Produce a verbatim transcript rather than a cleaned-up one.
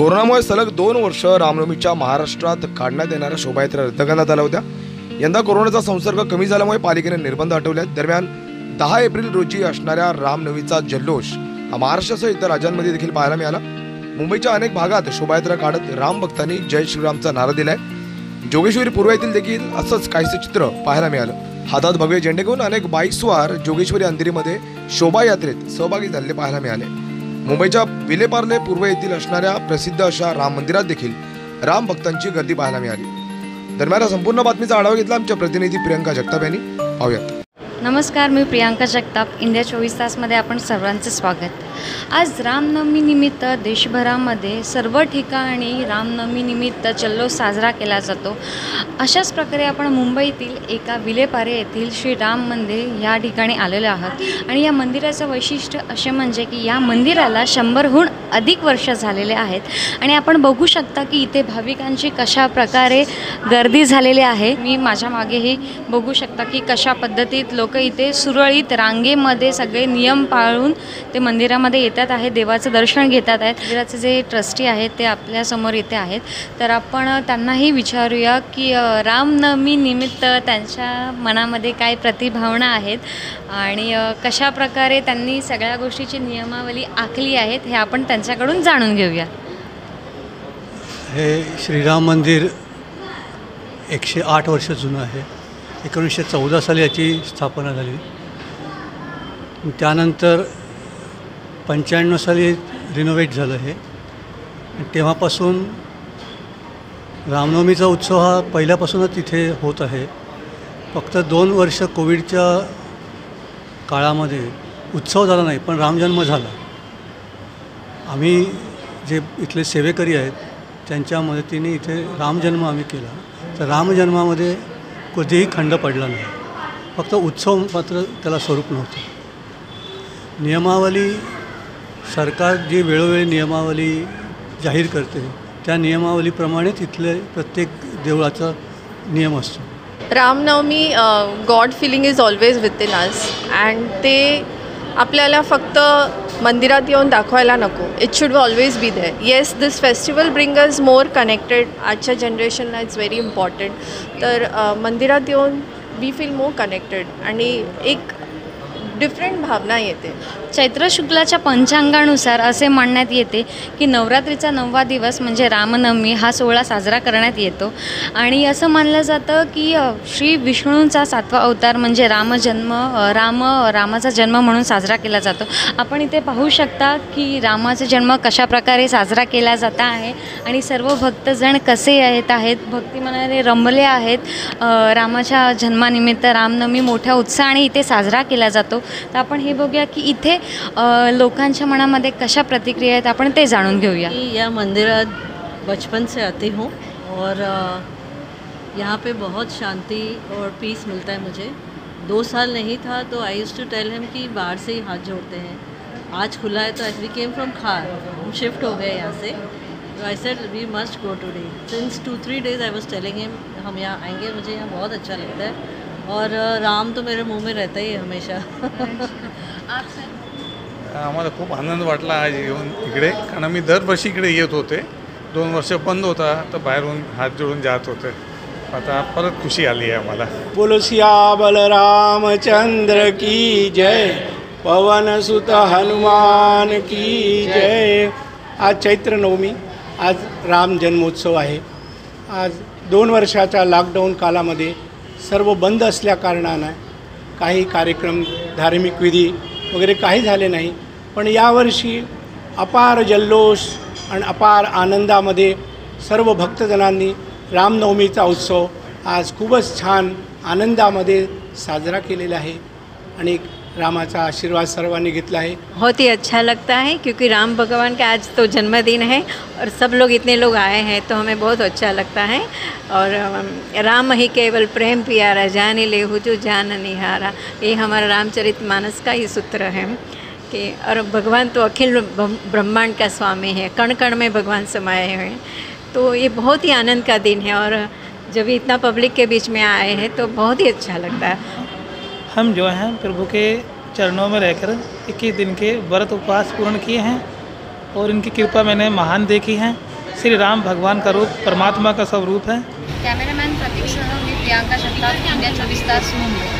कोरोनामुळे सलग दोन वर्ष रामनवमीच्या महाराष्ट्रात काढण्यात येणाऱ्या शोभायात्रा रद्द करण्यात आल्या होत्या। यंदा कोरोनाचा संसर्ग कमी झाल्यामुळे पालिकेने निर्बंध हटवले आहेत। दरम्यान दहा एप्रिल रोजी असणाऱ्या रामनवमीचा जल्लोष हा महाराष्ट्रासह इतर राज्यांमध्ये देखील पाहायला मिळाला। मुंबईच्या अनेक भागात शोभायात्रा काढत राम भक्तांनी जय श्रीरामचा नारा दिलाय। जोगेश्वरी पूर्व येथील देखील असंच काहीसे चित्र पाहायला मिळालं। हातात भगवे झेंडे घेऊन अनेक बाईकस्वार जोगेश्वरी अंधेरीमध्ये शोभायात्रेत सहभागी झालेले पाहायला मिळाले। मुंबईच्या विलेपार्ले पूर्व येथील असणाऱ्या प्रसिद्ध अशा राम मंदिरात देखील राम भक्तांची गर्दी पाहायला मिळाली। दरम्यान संपूर्ण बातमीचा आढावा घेतला आमच्या प्रतिनिधी प्रियंका जगताप यांनी, पाहूयात। नमस्कार, मी प्रियांका जगताप, इंडिया चोवीस तासमध्ये आपण सर्वांचं स्वागत। आज रामनवमी निमित्त देशभरामध्ये सर्व ठिकाणी रामनवमी निमित्त जल्लोष साजरा केला जातो। अशाच प्रकारे आपण मुंबईतील एका विलेपारे येथील श्री राम मंदिर या ठिकाणी आलेलो आहोत आणि या मंदिराचं वैशिष्ट्य असे म्हणजे की या मंदिराला शंभरहून अधिक वर्ष झालेले आहेत आणि आपण बघू शकता की इथे भाविकांची कशा प्रकारे गर्दी झालेली आहे। मी माझ्या मागेही बघू शकता की कशा पद्धतीत लोक इथे सुरळीत रांगेमध्ये सगळे नियम पाळून ते मंदिरामध्ये येतात आहे, देवाचं दर्शन घेतात आहेत। मंदिराचे जे ट्रस्टी आहेत ते आपल्यासमोर इथे आहेत, तर आपण त्यांनाही विचारूया की रामनवमी निमित्त त्यांच्या मनामध्ये काय प्रतिभावना आहेत आणि कशा प्रकारे त्यांनी सगळ्या गोष्टीची नियमावली आखली आहेत हे आपण त्यांच्याकडून जाणून घेऊया। हे श्रीराम मंदिर एकशे आठ वर्ष जुनं आहे। एकोणीसशे चौदा साली याची स्थापना झाली, त्यानंतर पंच्याण्णव साली रिनोव्हेट झालं हे। तेव्हापासून रामनवमीचा उत्सव हा पहिल्यापासूनच तिथे होत आहे। फक्त दोन वर्ष कोविडच्या काळामध्ये उत्सव झाला नाही, पण रामजन्म झाला। आम्ही जे इथले सेवेकरी आहेत त्यांच्या मदतीने इथे रामजन्म आम्ही केला, तर रामजन्मामध्ये कधीही खंड पडला नाही, फक्त उत्सव मात्र त्याला स्वरूप नव्हतं। नियमावली सरकार जी वेळोवेळी नियमावली जाहीर करते त्या नियमावलीप्रमाणे तिथले प्रत्येक देवळाचा नियम असतो। Ramnavami god feeling is always with in us and ते आपल्याला फक्त मंदिरात येऊन दाखवायला नको, it should always be there. Yes, this festival bring us more connected. आजच्या जनरेशनला इट्स व्हेरी इम्पॉर्टंट, तर मंदिरात येऊन वी फील मोर कनेक्टेड आणि एक डिफरंट भावना येते। चैत्र शुक्लाच्या पंचांगानुसार असे मानण्यात येते की नवरात्रीचा नववा दिवस म्हणजे रामनवमी हा सोहळा साजरा करण्यात येतो आणि असं मानलं जातं की श्री विष्णूंचा सातवा अवतार म्हणजे रामजन्म राम रामाचा जन्म म्हणून साजरा केला जातो। आपण इथे पाहू शकता की रामाचा जन्म कशाप्रकारे साजरा केला जात आहे आणि सर्व भक्तजण कसे येत आहेत, भक्तिमनाने रमले आहेत। रामाच्या जन्मानिमित्त रामनवमी मोठ्या उत्साहाने इथे साजरा केला जातो। तर आपण हे बघूया की इथे लोकांच्या मनामध्ये कशा प्रतिक्रिया आहेत आपण ते जाणून घेऊया। या मंदिरात बचपन से आती हूँ और यहाँ पे बहुत शांति और पीस मिलता है। मुझे दो साल नहीं था तो I used to tell him कि बाहर से ही हाथ जोड़ते हैं। आज खुला है तो आई वी केम फ्रॉम खार, हम शिफ्ट हो गए यहाँ से, तो I said we must go today. Since two three days I was telling him हम यहाँ आएंगे, मुझे यहाँ बहुत अच्छा लगता है और राम तो मेरे मुंह में रहता ही हमेशा। आम्हाला खूप आनंद वाटला आज येऊन इकडे, कारण मी दरवर्षी इकडे येत होते। दोन वर्ष बंद होता तर बाहेरून हात जोडून जात होते, आता परत खुशी आली आहे आम्हाला। बोलो सिया बलराम चंद्र की जय, पवन सुत हनुमान की जय। आज चैत्र नवमी, आज राम जन्मोत्सव आहे। आज दोन वर्षाच्या लॉकडाऊन कालामध्ये सर्व बंद असल्याकारणानं काही कार्यक्रम, धार्मिक विधी वगैरे काही झाले नाही, पण यावर्षी अपार जल्लोष आणि अपार आनंदामध्ये सर्व भक्तजनांनी रामनवमीचा उत्सव आज खूपच छान आनंदामध्ये साजरा केलेला आहे आणि रामाचा आशीर्वाद सर्वांनी घेतला आहे। बहुत ही अच्छा लगता है क्योंकि राम भगवान का आज तो जन्मदिन है और सब लोग इतने लोग आए हैं तो हमें बहुत अच्छा लगता है। और राम ही केवल प्रेम प्यारा, जाने ले हुजू जान निहारा, ये हमारा रामचरित मानस का ही सूत्र है कि और भगवान तो अखिल ब्रह्मांड का स्वामी है, कण कण में भगवान समाये हुए, तो ये बहुत ही आनंद का दिन है। और जब इतना पब्लिक के बीच में आए हैं तो बहुत ही अच्छा लगता है। हम जो हैं प्रभु के चरणों में रहकर इक्कीस दिन के व्रत उपवास पूर्ण किए हैं और इनकी कृपा मैंने महान देखी है। श्री राम भगवान का रूप, परमात्मा का स्वरूप है। कैमरामैन प्रतीक, प्रियंका जगताप, इंडिया चौबीस तास, मुंबई।